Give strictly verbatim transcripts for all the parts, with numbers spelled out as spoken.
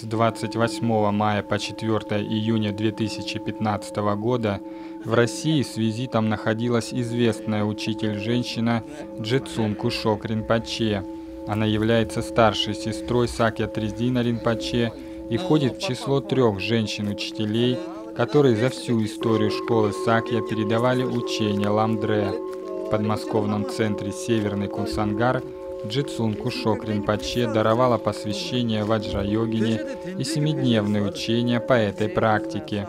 с двадцать восьмого мая по четвёртое июня две тысячи пятнадцатого года в России с визитом находилась известная учитель-женщина Джецун Кушок Ринпоче. Она является старшей сестрой Сакья Тризина Ринпоче и входит в число трех женщин-учителей, которые за всю историю школы Сакья передавали учение Ламдре. В подмосковном центре «Северный Кунсангар» Джецун Кушок Ринпоче даровала посвящение Ваджра-йогини и семидневные учения по этой практике.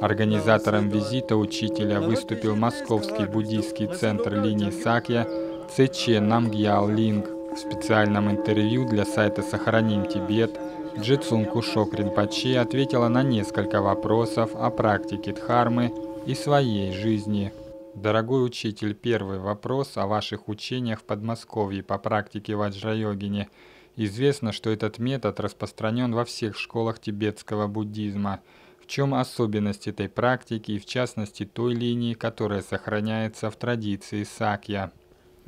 Организатором визита учителя выступил московский буддийский центр линии Сакья Цечен Намгьял Линг. В специальном интервью для сайта «Сохраним Тибет» Джецун Кушок Ринпоче ответила на несколько вопросов о практике Дхармы и своей жизни. Дорогой учитель, первый вопрос о ваших учениях в Подмосковье по практике Ваджра-йогини. Известно, что этот метод распространен во всех школах тибетского буддизма. В чем особенность этой практики и в частности той линии, которая сохраняется в традиции Сакья?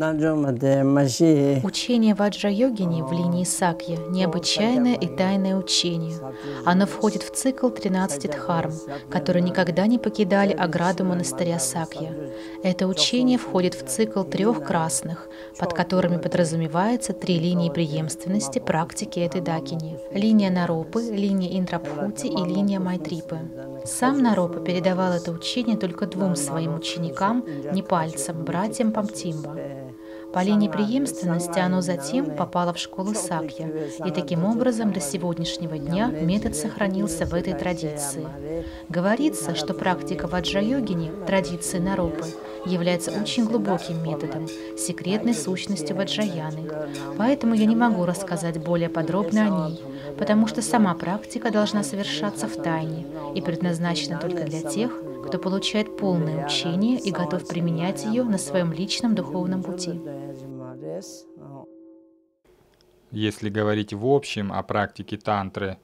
Учение Ваджра-йогини в линии Сакья – необычайное и тайное учение. Оно входит в цикл тринадцати дхарм, которые никогда не покидали ограду монастыря Сакья. Это учение входит в цикл трех красных, под которыми подразумеваются три линии преемственности практики этой дакини – линия Наропы, линия Интрабхути и линия Майтрипы. Сам Наропа передавал это учение только двум своим ученикам, непальцам, братьям Памтимба. По линии преемственности оно затем попало в школу Сакья, и таким образом до сегодняшнего дня метод сохранился в этой традиции. Говорится, что практика Ваджра-йогини, традиции Наропы, является очень глубоким методом, секретной сущностью Ваджраяны. Поэтому я не могу рассказать более подробно о ней, потому что сама практика должна совершаться в тайне и предназначена только для тех, кто получает полное учение и готов применять ее на своем личном духовном пути. Если говорить в общем о практике тантры,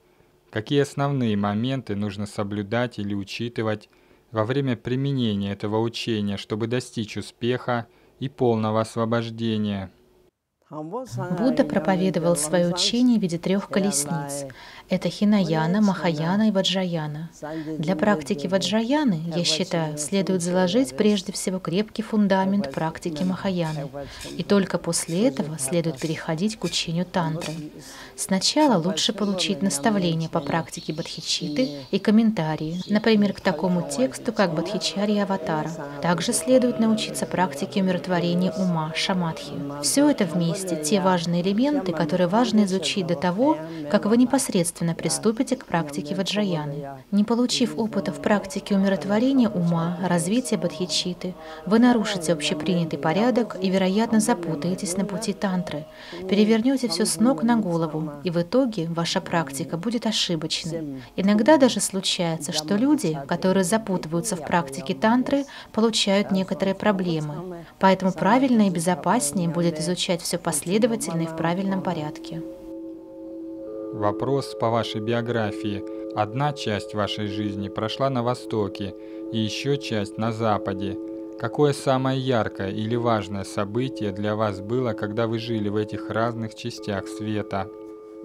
какие основные моменты нужно соблюдать или учитывать во время применения этого учения, чтобы достичь успеха и полного освобождения? Будда проповедовал свое учение в виде трех колесниц. Это Хинаяна, Махаяна и Ваджраяна. Для практики Ваджраяны, я считаю, следует заложить прежде всего крепкий фундамент практики Махаяны. И только после этого следует переходить к учению тантры. Сначала лучше получить наставления по практике Бодхичиты и комментарии, например, к такому тексту, как Бодхичарья Аватара. Также следует научиться практике умиротворения ума, шаматхи. Все это вместе те важные элементы, которые важно изучить до того, как вы непосредственно приступите к практике Ваджраяны. Не получив опыта в практике умиротворения ума, развития бодхичиты, вы нарушите общепринятый порядок и, вероятно, запутаетесь на пути тантры, перевернете все с ног на голову, и в итоге ваша практика будет ошибочной. Иногда даже случается, что люди, которые запутываются в практике тантры, получают некоторые проблемы. Поэтому правильно и безопаснее будет изучать все последовательно и в правильном порядке. Вопрос по вашей биографии. Одна часть вашей жизни прошла на Востоке, и еще часть на Западе. Какое самое яркое или важное событие для вас было, когда вы жили в этих разных частях света?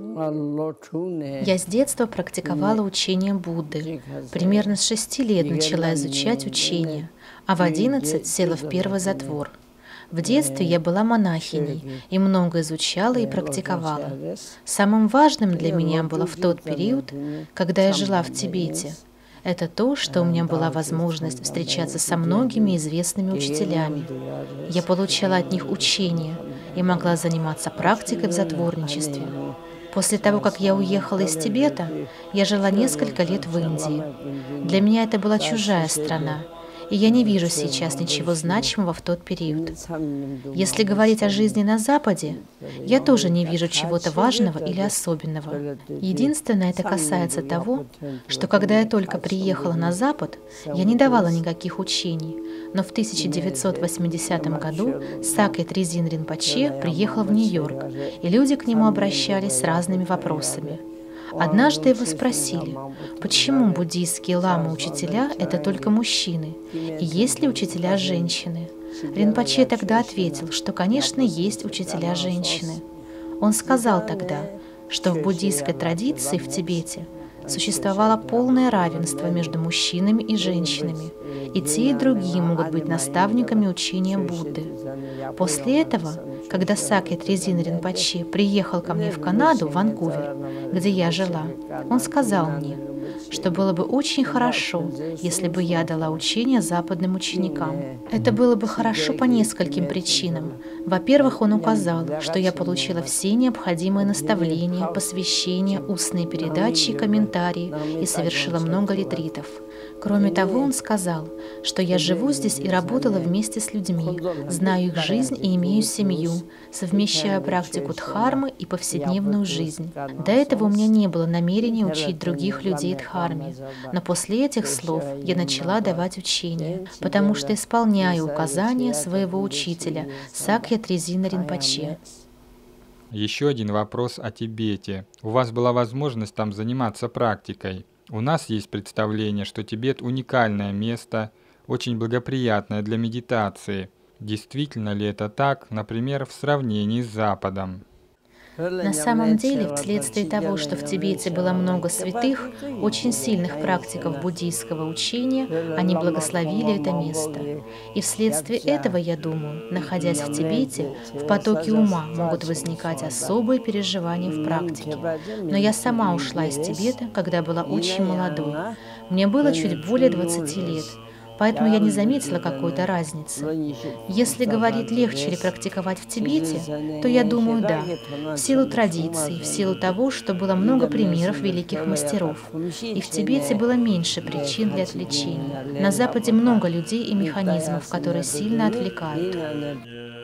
Я с детства практиковала учение Будды. Примерно с шести лет начала изучать учение, а в одиннадцать села в первый затвор. В детстве я была монахиней и много изучала и практиковала. Самым важным для меня было в тот период, когда я жила в Тибете. Это то, что у меня была возможность встречаться со многими известными учителями. Я получала от них учения и могла заниматься практикой в затворничестве. После того, как я уехала из Тибета, я жила несколько лет в Индии. Для меня это была чужая страна. И я не вижу сейчас ничего значимого в тот период. Если говорить о жизни на Западе, я тоже не вижу чего-то важного или особенного. Единственное, это касается того, что когда я только приехала на Запад, я не давала никаких учений. Но в тысяча девятьсот восьмидесятом году Сакья Тризин Ринпоче приехал в Нью-Йорк, и люди к нему обращались с разными вопросами. Однажды его спросили, почему буддийские ламы-учителя — это только мужчины, и есть ли учителя-женщины? Ринпоче тогда ответил, что, конечно, есть учителя-женщины. Он сказал тогда, что в буддийской традиции в Тибете существовало полное равенство между мужчинами и женщинами, и те, и другие могут быть наставниками учения Будды. После этого, когда Сакья Тризин Ринпоче приехал ко мне в Канаду, в Ванкувер, где я жила, он сказал мне, что было бы очень хорошо, если бы я дала учение западным ученикам. Это было бы хорошо по нескольким причинам. Во-первых, он указал, что я получила все необходимые наставления, посвящения, устные передачи и комментарии и совершила много ретритов. Кроме того, он сказал, что я живу здесь и работала вместе с людьми, знаю их жизнь и имею семью, совмещая практику дхармы и повседневную жизнь. До этого у меня не было намерения учить других людей дхарме, но после этих слов я начала давать учения, потому что исполняю указания своего учителя Сакья Тризина Ринпоче. Еще один вопрос о Тибете. У вас была возможность там заниматься практикой. У нас есть представление, что Тибет – уникальное место, очень благоприятное для медитации. Действительно ли это так, например, в сравнении с Западом? На самом деле, вследствие того, что в Тибете было много святых, очень сильных практиков буддийского учения, они благословили это место. И вследствие этого, я думаю, находясь в Тибете, в потоке ума могут возникать особые переживания в практике. Но я сама ушла из Тибета, когда была очень молодой. Мне было чуть более двадцати лет. Поэтому я не заметила какой-то разницы. Если говорить, легче ли практиковать в Тибете, то я думаю, да. В силу традиций, в силу того, что было много примеров великих мастеров. И в Тибете было меньше причин для отвлечения. На Западе много людей и механизмов, которые сильно отвлекают.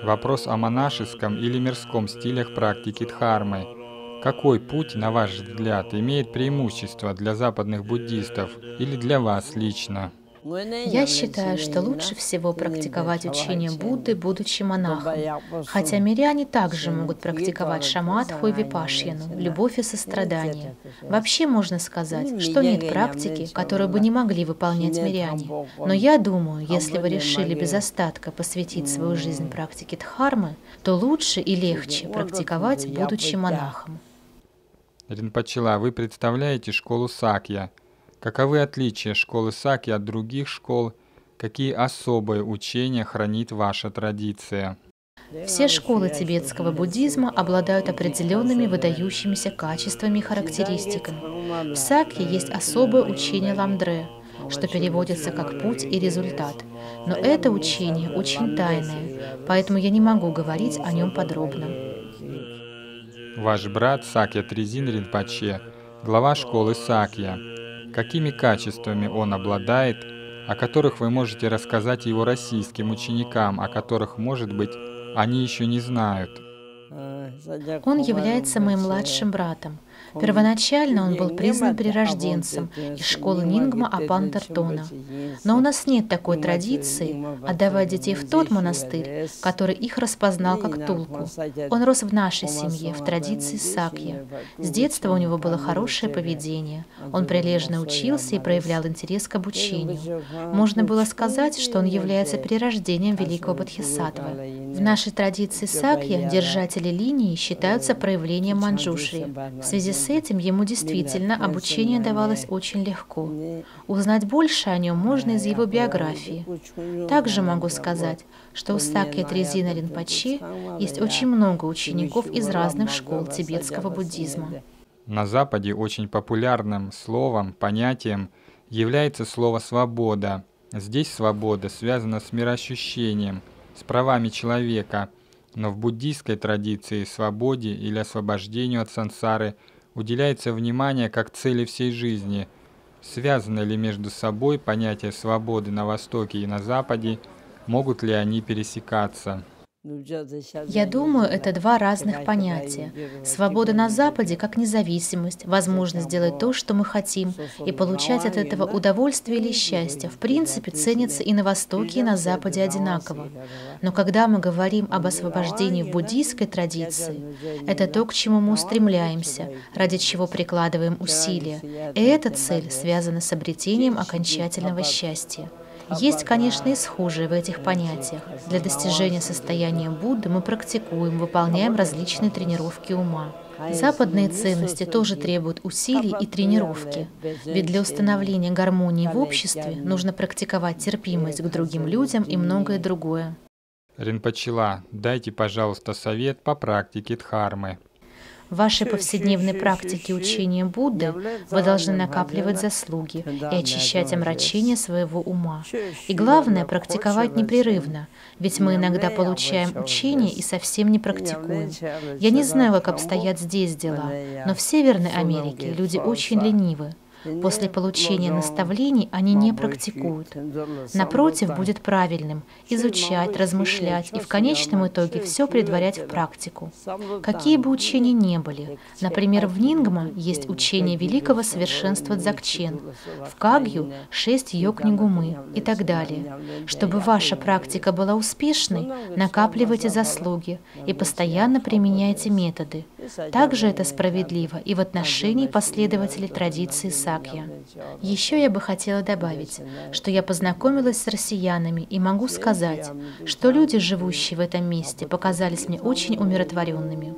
Вопрос о монашеском или мирском стилях практики дхармы. Какой путь, на ваш взгляд, имеет преимущество для западных буддистов или для вас лично? Я считаю, что лучше всего практиковать учение Будды, будучи монахом, хотя миряне также могут практиковать шаматху и випашьяну, любовь и сострадание. Вообще можно сказать, что нет практики, которую бы не могли выполнять миряне. Но я думаю, если вы решили без остатка посвятить свою жизнь практике дхармы, то лучше и легче практиковать, будучи монахом. Ринпочела, вы представляете школу Сакья. Каковы отличия школы Сакья от других школ? Какие особые учения хранит ваша традиция? Все школы тибетского буддизма обладают определенными выдающимися качествами и характеристиками. В Сакье есть особое учение Ламдре, что переводится как «путь и результат». Но это учение очень тайное, поэтому я не могу говорить о нем подробно. Ваш брат Сакья Тризин Ринпоче, глава школы Сакья. Какими качествами он обладает, о которых вы можете рассказать его российским ученикам, о которых, может быть, они еще не знают? Он является моим младшим братом. Первоначально он был признан перерожденцем из школы Нингма Апантартона. Но у нас нет такой традиции отдавать детей в тот монастырь, который их распознал как Тулку. Он рос в нашей семье, в традиции Сакья. С детства у него было хорошее поведение. Он прилежно учился и проявлял интерес к обучению. Можно было сказать, что он является перерождением великого Бодхисаттвы. В нашей традиции Сакья держатели линии считаются проявлением Манджушри. В связи с этим ему действительно обучение давалось очень легко. Узнать больше о нем можно из его биографии. Также могу сказать, что у Сакья Тризина Ринпоче есть очень много учеников из разных школ тибетского буддизма. На Западе очень популярным словом, понятием является слово «свобода». Здесь свобода связана с мироощущением, с правами человека, но в буддийской традиции свободе или освобождению от сансары уделяется внимание как цели всей жизни. Связаны ли между собой понятия свободы на Востоке и на Западе, могут ли они пересекаться? Я думаю, это два разных понятия. Свобода на Западе как независимость, возможность делать то, что мы хотим, и получать от этого удовольствие или счастье, в принципе, ценится и на Востоке, и на Западе одинаково. Но когда мы говорим об освобождении в буддийской традиции, это то, к чему мы устремляемся, ради чего прикладываем усилия. И эта цель связана с обретением окончательного счастья. Есть, конечно, и схожие в этих понятиях. Для достижения состояния Будды мы практикуем, выполняем различные тренировки ума. Западные ценности тоже требуют усилий и тренировки, ведь для установления гармонии в обществе нужно практиковать терпимость к другим людям и многое другое. Ринпочела, дайте, пожалуйста, совет по практике Дхармы. В вашей повседневной практике учения Будды вы должны накапливать заслуги и очищать омрачение своего ума. И главное, практиковать непрерывно, ведь мы иногда получаем учение и совсем не практикуем. Я не знаю, как обстоят здесь дела, но в Северной Америке люди очень ленивы. После получения наставлений они не практикуют. Напротив, будет правильным изучать, размышлять и в конечном итоге все предварять в практику. Какие бы учения ни были, например, в Нингма есть учение великого совершенства Дзакчен, в Кагью — шесть йог Нигумы и так далее. Чтобы ваша практика была успешной, накапливайте заслуги и постоянно применяйте методы. Также это справедливо и в отношении последователей традиции Сакья. Еще я бы хотела добавить, что я познакомилась с россиянами и могу сказать, что люди, живущие в этом месте, показались мне очень умиротворенными.